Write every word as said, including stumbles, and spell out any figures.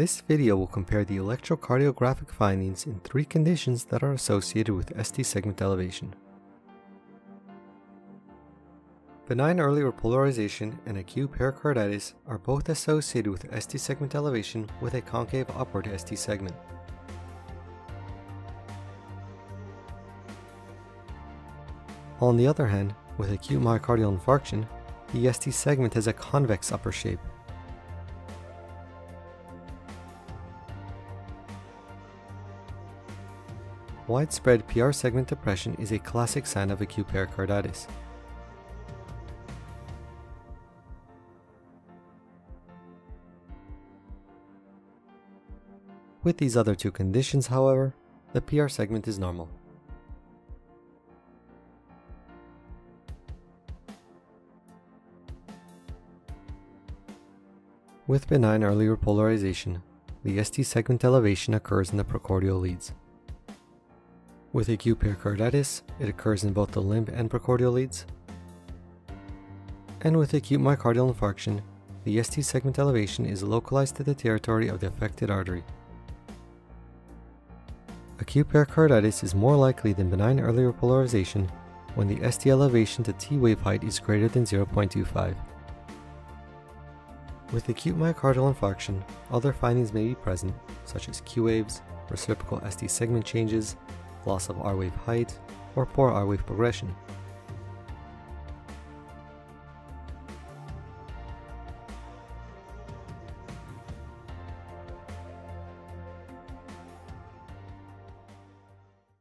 This video will compare the electrocardiographic findings in three conditions that are associated with S T segment elevation: benign earlier polarization and acute pericarditis are both associated with S T segment elevation with a concave upward S T segment. On the other hand, with acute myocardial infarction, the S T segment has a convex upper shape. Widespread P R segment depression is a classic sign of acute pericarditis. With these other two conditions, however, the P R segment is normal. With benign earlier polarization, the S T segment elevation occurs in the precordial leads. With acute pericarditis, it occurs in both the limb and precordial leads. And with acute myocardial infarction, the S T segment elevation is localized to the territory of the affected artery. Acute pericarditis is more likely than benign earlier polarization when the S T elevation to T wave height is greater than zero point two five. With acute myocardial infarction, other findings may be present, such as Q waves, reciprocal S T segment changes, loss of R wave height, or poor R wave progression.